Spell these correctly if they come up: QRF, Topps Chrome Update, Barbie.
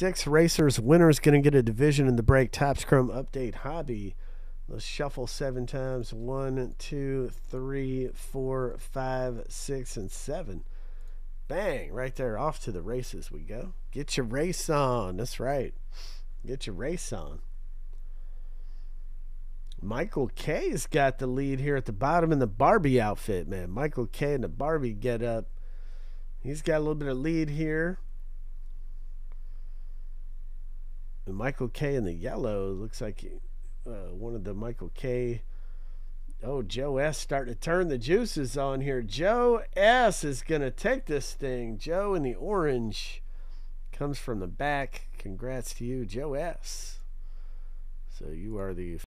6 racers. Winner's going to get a division in the break. Topps Chrome Update Hobby. Let's shuffle 7 times. 1, 2, 3, 4, 5, 6, and 7. Bang! Right there. Off to the races we go. Get your race on. That's right. Get your race on. Michael K's got the lead here at the bottom in the Barbie outfit, man. Michael K in the Barbie get up. He's got a little bit of lead here. And Michael K in the yellow looks like one of the Michael K. Oh, Joe S. starting to turn the juices on here. Joe S. is going to take this thing. Joe in the orange comes from the back. Congrats to you, Joe S. So you are the